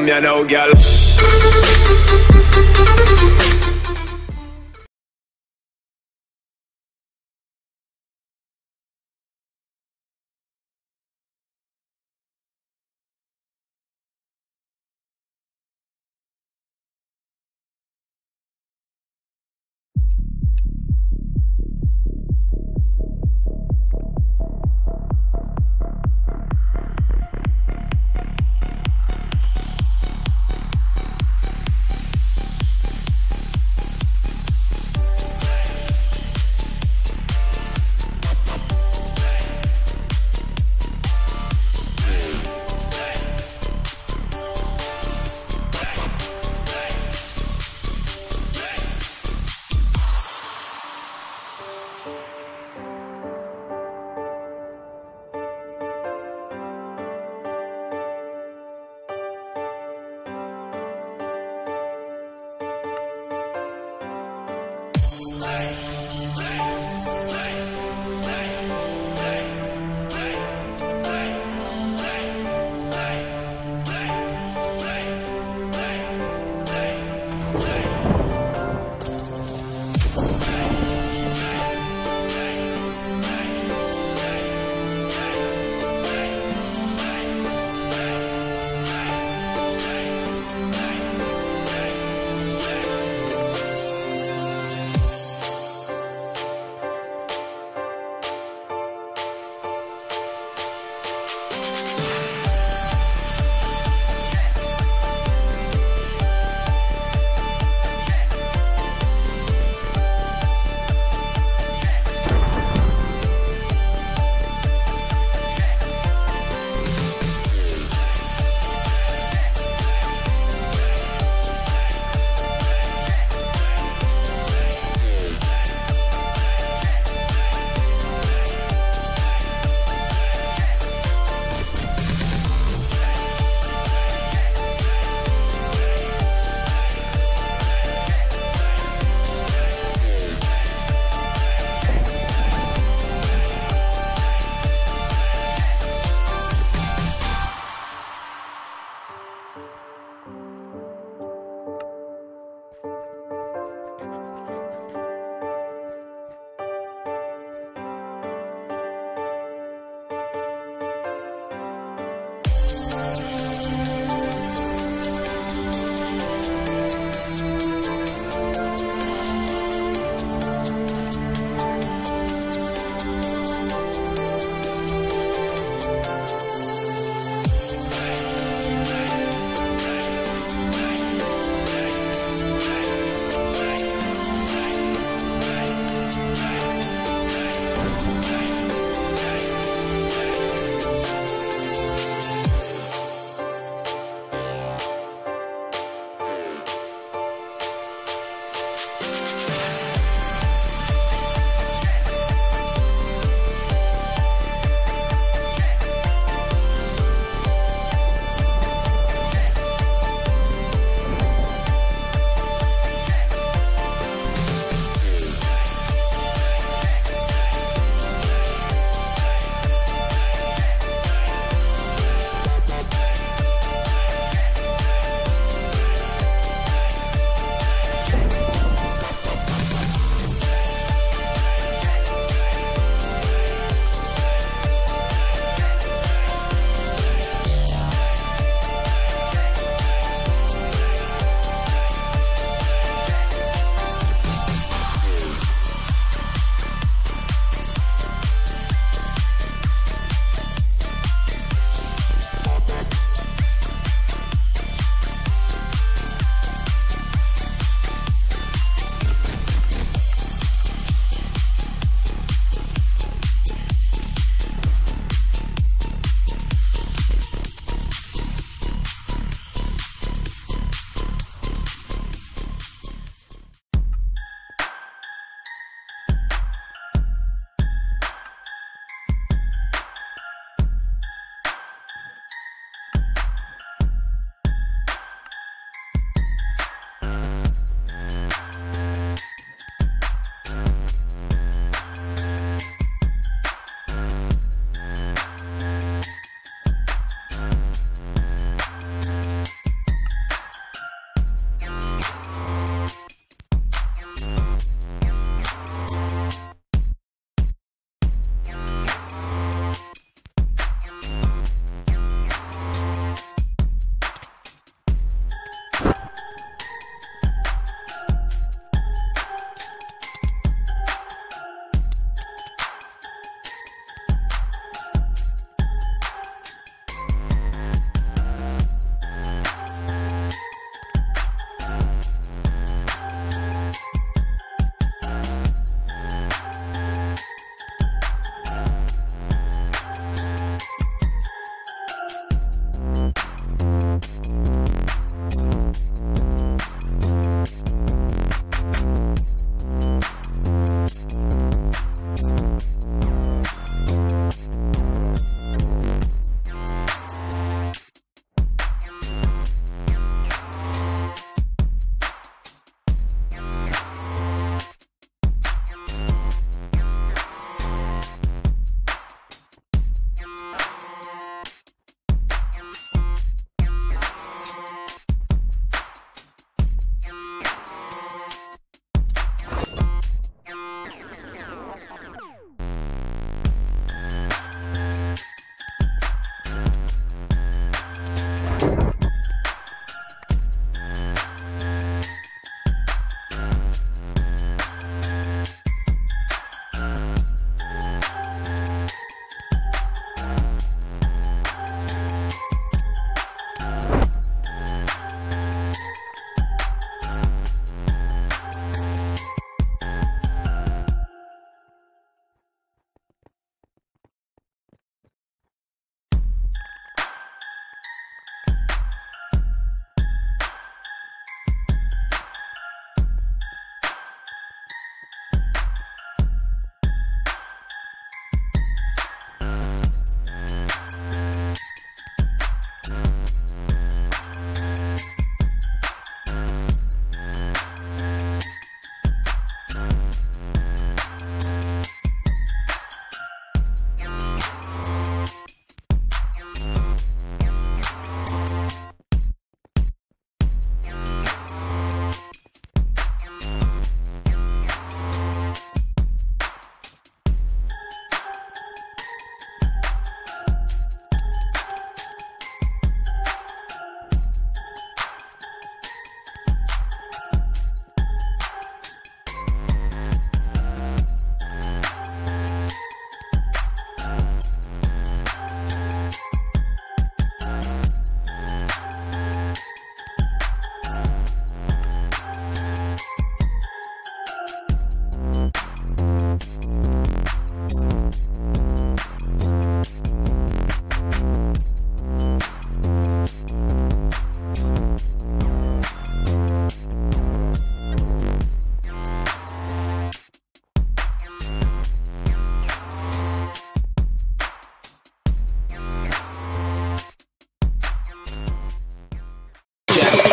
come here now, girl.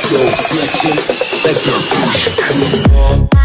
Your reflection, let your push.